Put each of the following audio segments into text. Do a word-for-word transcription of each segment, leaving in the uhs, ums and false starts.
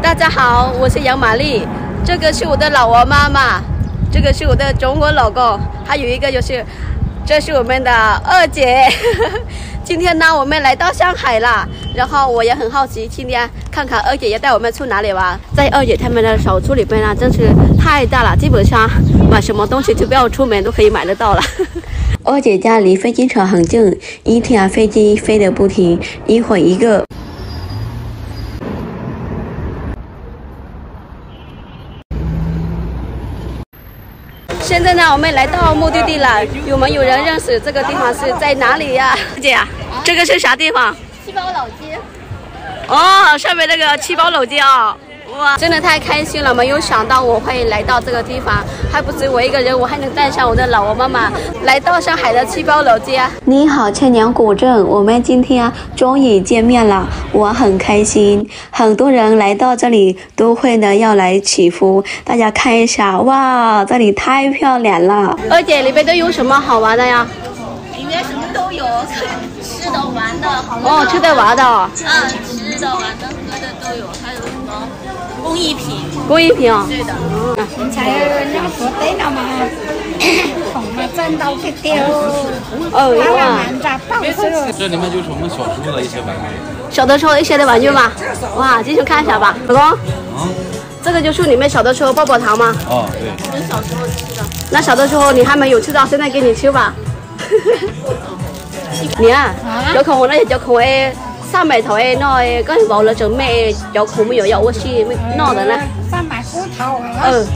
大家好，我是杨玛丽，这个是我的老王妈妈，这个是我的中国老公，还有一个就是，这是我们的二姐。今天呢，我们来到上海了，然后我也很好奇，今天看看二姐要带我们去哪里玩。在二姐他们的手处里边呢，真是太大了，基本上买什么东西就不要出门都可以买得到了。二姐家离飞机场很近，一天飞机飞得不停，一会一个。 现在呢，我们来到目的地了。有没有人认识这个地方是在哪里呀、啊？姐，这个是啥地方？七宝老街。哦，上面那个七宝老街啊、哦！哇，真的太开心了，没有想到我会来到这个地方。还不止我一个人，我还能带上我的老王妈妈，来到上海的七宝老街。你好，千年古镇，我们今天终于见面了，我很开心。很多人来到这里都会呢要来祈福，大家看一下，哇，这里太漂亮了。二姐，里边都有什么好玩的呀？里面什么都有，吃的、玩的，好多。哦，吃的、玩的。嗯，吃的、玩的、喝的都有，还有什么工艺品？工艺品啊。对的。你才要要说对了嘛。 恐怕真到去丢，哦，因为啊，这里面就是我们小时候的一些玩具，小的时候一些的玩具吗？哇，进去看一下吧，老公。啊，这个就是你们小的时候泡泡糖吗？哦，对，我们小时候吃的。那小的时候你还没有吃到，现在给你吃吧。你啊，有空我那有空哎，三百头哎，那哎，跟我了准备有空没有要我去那的呢？三百骨头。嗯。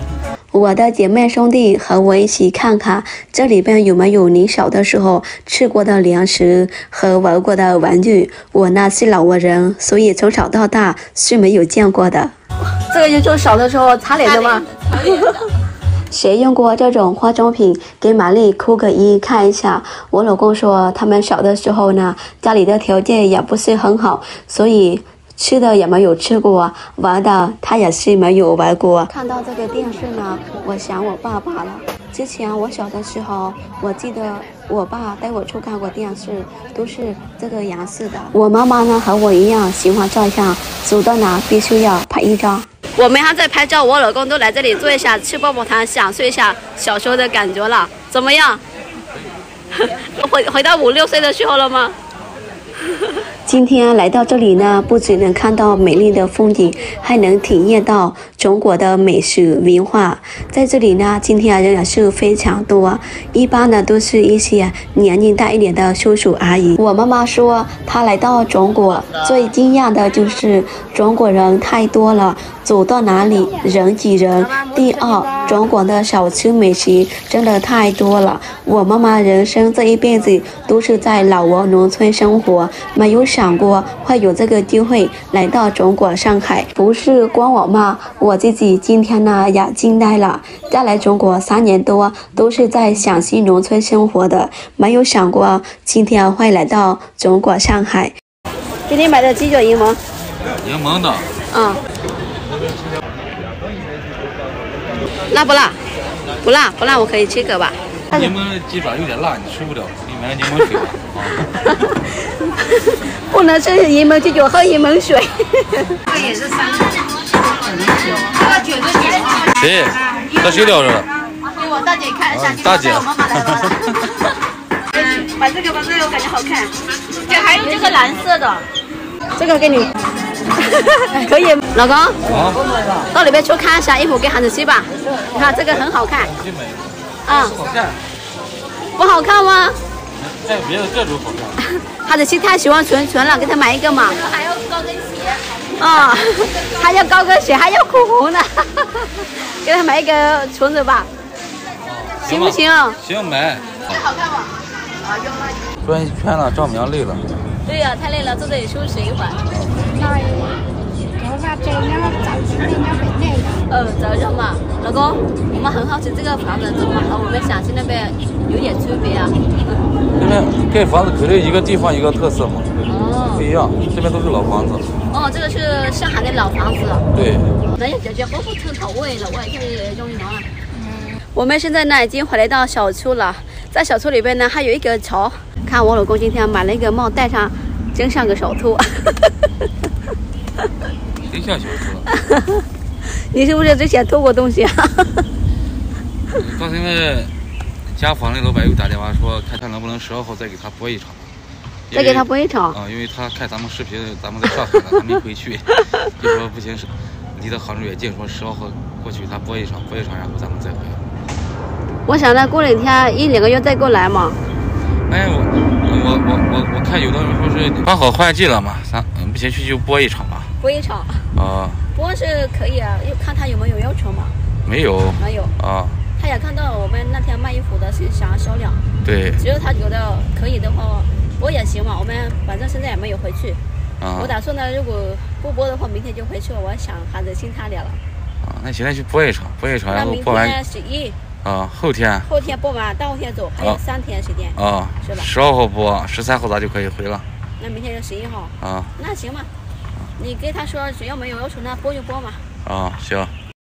我的姐妹兄弟和我一起看看这里边有没有你小的时候吃过的粮食和玩过的玩具。我呢是老挝人，所以从小到大是没有见过的。这个就是小的时候擦脸的吗？谁用过这种化妆品？给玛丽扣个一看一下。我老公说他们小的时候呢，家里的条件也不是很好，所以。 吃的也没有吃过，玩的他也是没有玩过。看到这个电视呢，我想我爸爸了。之前我小的时候，我记得我爸带我去看过电视，都是这个样式的。我妈妈呢和我一样喜欢照相，走到哪必须要拍一张。我们还在拍照，我老公都来这里坐一下，吃棒棒糖，享受一下小时候的感觉了。怎么样？回回到五六岁的时候了吗？ 今天来到这里呢，不只能看到美丽的风景，还能体验到中国的美食文化。在这里呢，今天人也是非常多，一般呢都是一些年龄大一点的叔叔阿姨。我妈妈说，她来到中国最惊讶的就是中国人太多了，走到哪里人挤人。第二，中国的小吃美食真的太多了。我妈妈人生这一辈子都是在老挝农村生活，没有。 想过会有这个机会来到中国上海，不是光我妈，我自己今天呢也惊呆了。嫁来中国三年多，都是在陕西农村生活的，没有想过今天会来到中国上海。给你买的鸡脚柠檬，柠檬的，嗯，辣不辣？不辣，不辣，我可以吃个吧。 柠檬鸡爪有点辣，你吃不了，你买柠檬水吧。不能吃柠檬鸡爪，喝柠檬水。这也是三个，这个谁？这谁聊着了？给我大姐看一下。大姐。把这个吧，这个我感觉好看。这还有这个蓝色的，这个给你。可以，老公。啊。到里边去看一下衣服，给孩子洗吧。你看这个很好看。 啊，好看，不好看吗？哎，别的这种好看。他的心太喜欢纯纯了，给他买一个嘛。还要高跟鞋。啊，还要高跟鞋，还要口红呢。给他买一个裙子吧，行不行？行，买。这好看吗？啊，要吗？转一圈了，丈母娘累了。对呀，太累了，坐这里休息一会儿。那也，头发这样长起来要很累的。 呃，早上嘛，老公，我们很好奇这个房子怎么和我们陕西那边有点区别啊？这边盖房子肯定一个地方一个特色嘛，哦，不一样，这边都是老房子。哦，这个是上海的老房子。对。咱也感觉恢复成口味了，我也是用上了。嗯。我们现在呢已经回来到小区了，在小区里边呢还有一个桥，看我老公今天买了一个帽，戴上，真像个小偷。一下就出来了。你是不是之前偷过东西啊？到现在，家访那老板又打电话说，看他能不能十二号再给他播一场。再给他播一场啊、呃，因为他看咱们视频，咱们在上海了，他没回去，就说不行，离到杭州也近，说十二号过去给他播一场，播一场，然后咱们再回来。我想着过两天一两个月再过来嘛。哎，我我我我我看有的人说是刚好换季了嘛，咱不行去就播一场吧。播一场。啊、呃。播是可以啊，又看他有没有要求嘛。没有。没有。啊。他也看到我们那天卖衣服的是啥销量。对。只要他觉得可以的话，播也行嘛。我们反正现在也没有回去。啊。我打算呢，如果不播的话，明天就回去了。我想孩子心太累了。啊，那现在去播一场，播一场，然后播完。那明天十一。啊，后天后天播完，大后天走，还有三天时间啊，是吧？十二号播，十三号咱就可以回了。那明天是十一号啊，那行吧，你跟他说只要没有要求，那播就播嘛。啊，行。